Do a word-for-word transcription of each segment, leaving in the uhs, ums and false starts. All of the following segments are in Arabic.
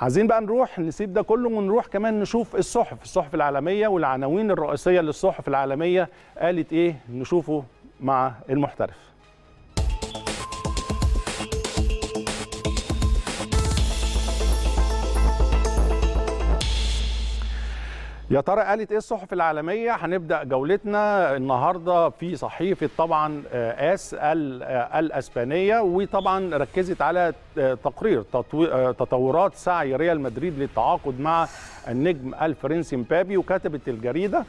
عايزين بقى نروح نسيب ده كله ونروح كمان نشوف الصحف الصحف العالمية والعناوين الرئيسية للصحف العالمية قالت ايه، نشوفه مع المحترف. يا ترى قالت ايه الصحف العالميه؟ هنبدا جولتنا النهارده في صحيفه طبعا اس الاسبانيه، وطبعا ركزت على تقرير تطورات سعي ريال مدريد للتعاقد مع النجم الفرنسي مبابي. وكتبت الجريده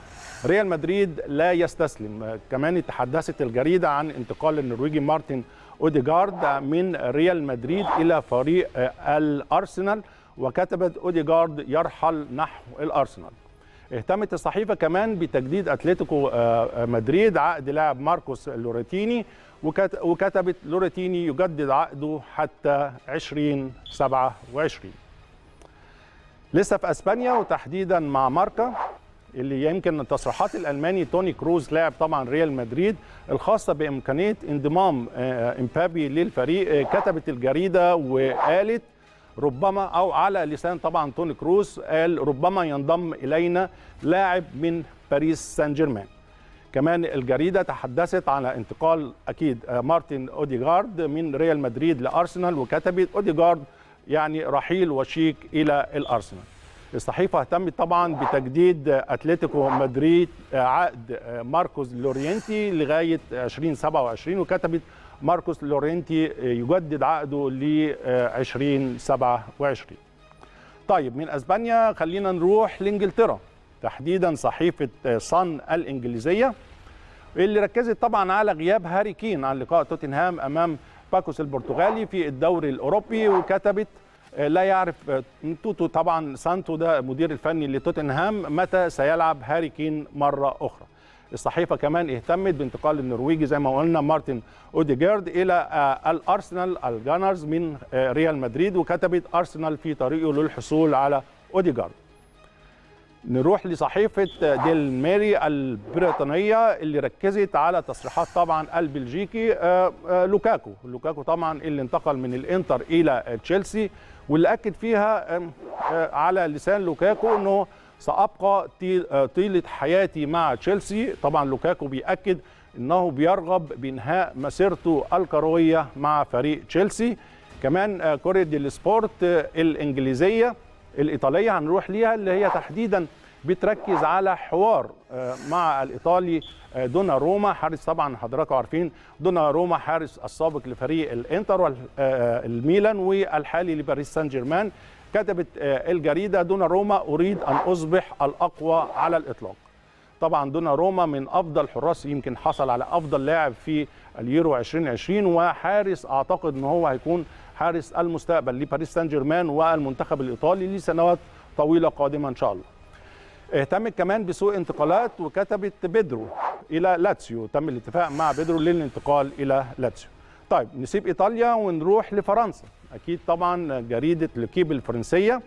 ريال مدريد لا يستسلم. كمان تحدثت الجريده عن انتقال النرويجي مارتين أوديغارد من ريال مدريد الى فريق الارسنال، وكتبت أوديغارد يرحل نحو الارسنال. اهتمت الصحيفة كمان بتجديد أتلتيكو مدريد عقد لاعب ماركوس لوريتيني، وكتبت لوريتيني يجدد عقده حتى عشرين سبعة وعشرين. لسه في أسبانيا وتحديدا مع ماركا، اللي يمكن تصريحات الألماني توني كروز لاعب طبعا ريال مدريد الخاصة بإمكانية انضمام امبابي للفريق. كتبت الجريدة وقالت ربما، أو على لسان طبعا توني كروس، قال ربما ينضم إلينا لاعب من باريس سان جيرمان. كمان الجريدة تحدثت على انتقال أكيد مارتين أوديغارد من ريال مدريد لأرسنال، وكتبت أوديغارد يعني رحيل وشيك إلى الأرسنال. الصحيفة اهتمت طبعا بتجديد أتلتيكو مدريد عقد ماركوس لورينتي لغاية عشرين سبعة وعشرين، وكتبت ماركوس لورينتي يجدد عقده ل عشرين سبعة وعشرين. طيب من اسبانيا خلينا نروح لانجلترا، تحديدا صحيفه صن الانجليزيه اللي ركزت طبعا على غياب هاري كين عن لقاء توتنهام امام باكوس البرتغالي في الدوري الاوروبي. وكتبت لا يعرف توتو طبعا سانتو ده مدير الفني لتوتنهام متى سيلعب هاري كين مره اخرى. الصحيفة كمان اهتمت بانتقال النرويجي زي ما قلنا مارتين أوديغارد إلى الأرسنال الجانرز من ريال مدريد، وكتبت أرسنال في طريقه للحصول على أوديغارد. نروح لصحيفة ديل ميري البريطانية اللي ركزت على تصريحات طبعا البلجيكي لوكاكو لوكاكو طبعا اللي انتقل من الإنتر إلى تشيلسي، واللي أكد فيها على لسان لوكاكو أنه سأبقى طيلة حياتي مع تشيلسي. طبعا لوكاكو بيأكد أنه بيرغب بإنهاء مسيرته الكروية مع فريق تشيلسي. كمان كورير ديل سبورت الإنجليزية الإيطالية هنروح ليها، اللي هي تحديدا بتركز على حوار مع الإيطالي دوناروما حارس، طبعا حضراتكم عارفين دوناروما حارس السابق لفريق الإنتر والميلان والحالي لباريس سان جيرمان. كتبت الجريدة دوناروما أريد أن أصبح الأقوى على الإطلاق. طبعا دوناروما من أفضل حراس، يمكن حصل على أفضل لاعب في اليورو عشرين عشرين، وحارس أعتقد أنه هو هيكون حارس المستقبل لباريس سان جيرمان والمنتخب الإيطالي لسنوات طويلة قادمة إن شاء الله. اهتمت كمان بسوق انتقالات، وكتبت بيدرو إلى لاتسيو، تم الاتفاق مع بيدرو للانتقال إلى لاتسيو. طيب نسيب إيطاليا ونروح لفرنسا، أكيد طبعا جريدة لوكيب الفرنسية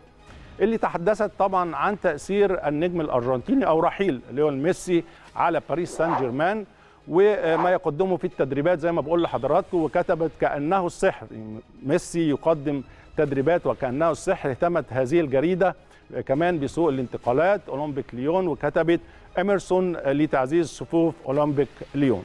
اللي تحدثت طبعا عن تأثير النجم الأرجنتيني أو رحيل ليون ميسي على باريس سان جيرمان وما يقدمه في التدريبات زي ما بقول لحضراتكم، وكتبت كأنه السحر، ميسي يقدم تدريبات وكأنه السحر. اهتمت هذه الجريدة كمان بسوق الانتقالات أولمبيك ليون، وكتبت إميرسون لتعزيز صفوف أولمبيك ليون.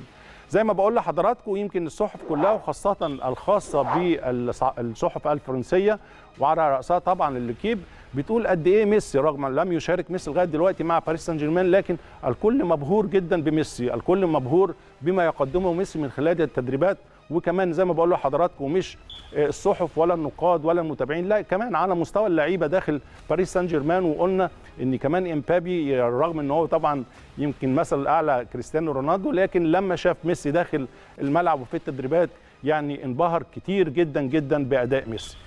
زي ما بقول لحضراتكم يمكن الصحف كلها وخاصة الخاصة بالصحف الفرنسية وعلى رأسها طبعا الليكيب بتقول قد ايه ميسي، رغم ان لم يشارك ميسي لغاية دلوقتي مع باريس سان جيرمان، لكن الكل مبهور جدا بميسي، الكل مبهور بما يقدمه ميسي من خلال التدريبات. وكمان زي ما بقول لحضراتكم مش الصحف ولا النقاد ولا المتابعين، لا كمان على مستوى اللعيبه داخل باريس سان جيرمان. وقلنا ان كمان امبابي رغم ان هو طبعا يمكن مثل الاعلى كريستيانو رونالدو، لكن لما شاف ميسي داخل الملعب وفي التدريبات يعني انبهر كتير جدا جدا باداء ميسي.